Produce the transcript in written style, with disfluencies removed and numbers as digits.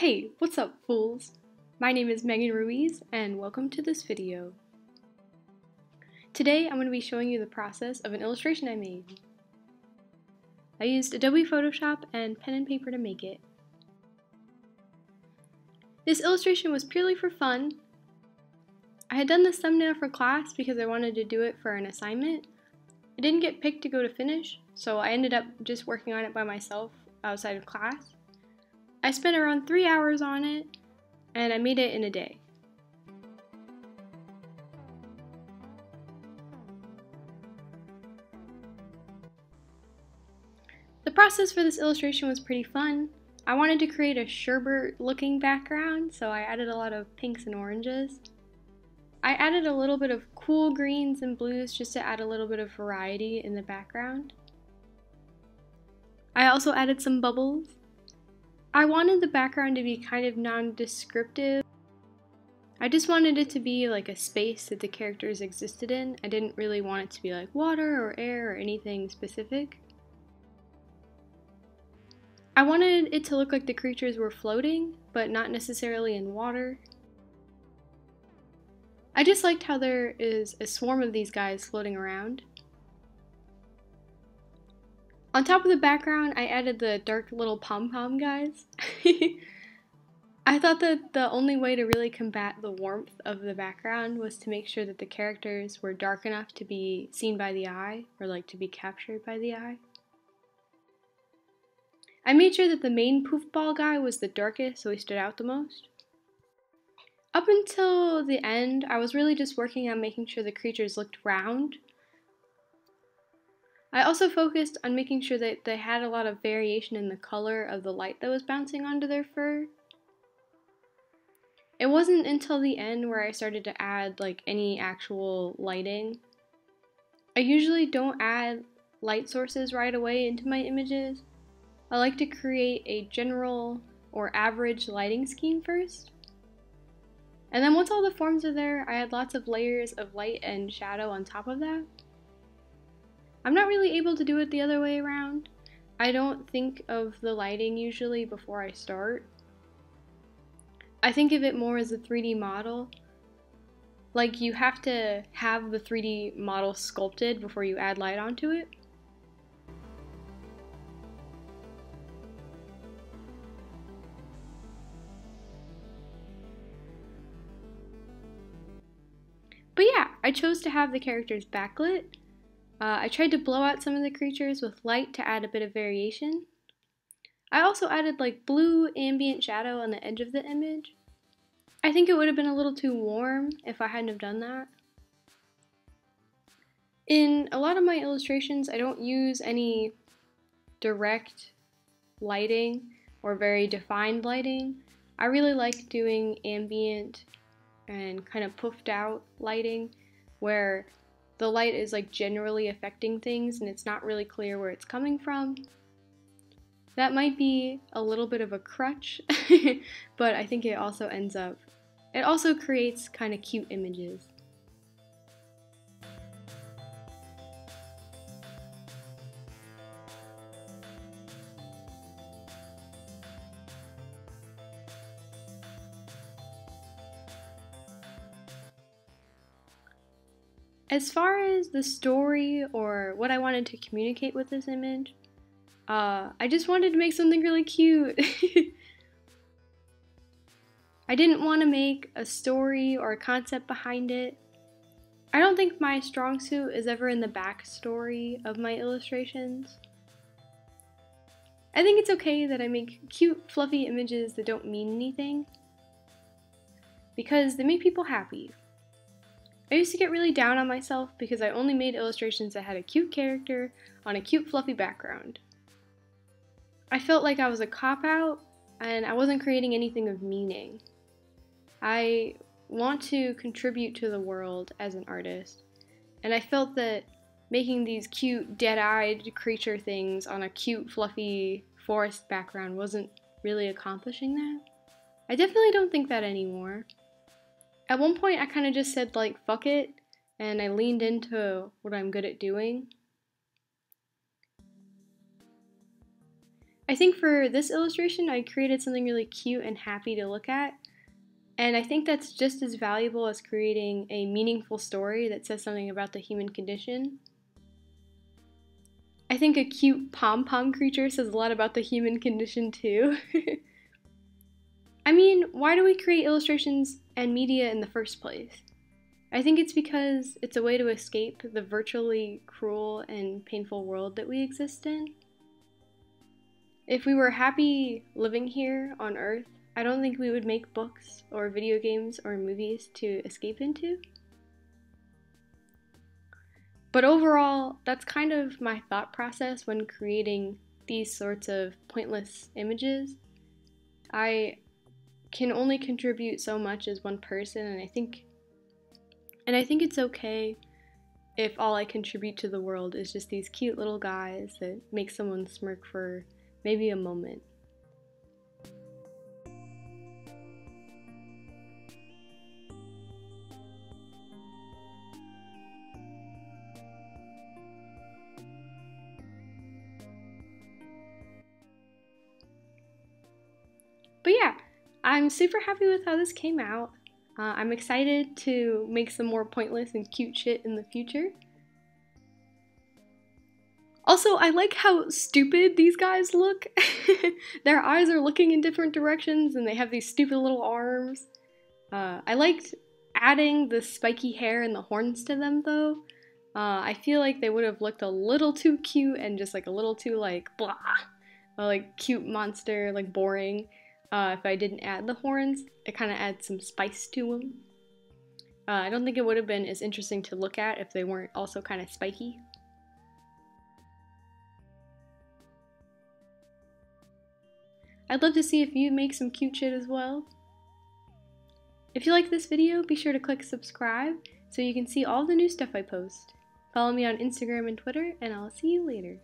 Hey, what's up, fools? My name is Megan Ruiz, and welcome to this video. Today, I'm going to be showing you the process of an illustration I made. I used Adobe Photoshop and pen and paper to make it. This illustration was purely for fun. I had done this thumbnail for class because I wanted to do it for an assignment. I didn't get picked to go to finish, so I ended up just working on it by myself outside of class. I spent around 3 hours on it, and I made it in a day. The process for this illustration was pretty fun. I wanted to create a sherbet-looking background, so I added a lot of pinks and oranges. I added a little bit of cool greens and blues just to add a little bit of variety in the background. I also added some bubbles. I wanted the background to be kind of non-descriptive. I just wanted it to be like a space that the characters existed in. I didn't really want it to be like water or air or anything specific. I wanted it to look like the creatures were floating, but not necessarily in water. I just liked how there is a swarm of these guys floating around. On top of the background, I added the dark little pom-pom guys. I thought that the only way to really combat the warmth of the background was to make sure that the characters were dark enough to be seen by the eye, or like to be captured by the eye. I made sure that the main poofball guy was the darkest, so he stood out the most. Up until the end, I was really just working on making sure the creatures looked round. I also focused on making sure that they had a lot of variation in the color of the light that was bouncing onto their fur. It wasn't until the end where I started to add like any actual lighting. I usually don't add light sources right away into my images. I like to create a general or average lighting scheme first. And then once all the forms are there, I add lots of layers of light and shadow on top of that. I'm not really able to do it the other way around. I don't think of the lighting usually before I start. I think of it more as a 3D model. Like, you have to have the 3D model sculpted before you add light onto it. But yeah, I chose to have the characters backlit. I tried to blow out some of the creatures with light to add a bit of variation. I also added like blue ambient shadow on the edge of the image. I think it would have been a little too warm if I hadn't have done that. In a lot of my illustrations, I don't use any direct lighting or very defined lighting. I really like doing ambient and kind of puffed out lighting where the light is like generally affecting things and it's not really clear where it's coming from. That might be a little bit of a crutch, but I think it also creates kind of cute images. As far as the story or what I wanted to communicate with this image, I just wanted to make something really cute. I didn't want to make a story or a concept behind it. I don't think my strong suit is ever in the backstory of my illustrations. I think it's okay that I make cute, fluffy images that don't mean anything, because they make people happy. I used to get really down on myself because I only made illustrations that had a cute character on a cute fluffy background. I felt like I was a cop-out and I wasn't creating anything of meaning. I want to contribute to the world as an artist, and I felt that making these cute dead-eyed creature things on a cute fluffy forest background wasn't really accomplishing that. I definitely don't think that anymore. At one point, I kind of just said, like, fuck it, and I leaned into what I'm good at doing. I think for this illustration, I created something really cute and happy to look at. And I think that's just as valuable as creating a meaningful story that says something about the human condition. I think a cute pom-pom creature says a lot about the human condition too. I mean, why do we create illustrations and media in the first place? I think it's because it's a way to escape the virtually cruel and painful world that we exist in. If we were happy living here on Earth, I don't think we would make books or video games or movies to escape into. But overall, that's kind of my thought process when creating these sorts of pointless images. I can only contribute so much as one person, and I think it's okay if all I contribute to the world is just these cute little guys that make someone smirk for maybe a moment. But yeah, I'm super happy with how this came out. I'm excited to make some more pointless and cute shit in the future. Also, I like how stupid these guys look. Their eyes are looking in different directions and they have these stupid little arms. I liked adding the spiky hair and the horns to them though. I feel like they would have looked a little too cute and just like a little too like blah. Or, like cute monster, like boring. If I didn't add the horns, it kind of adds some spice to them. I don't think it would have been as interesting to look at if they weren't also kind of spiky. I'd love to see if you make some cute shit as well. If you like this video, be sure to click subscribe so you can see all the new stuff I post. Follow me on Instagram and Twitter, and I'll see you later.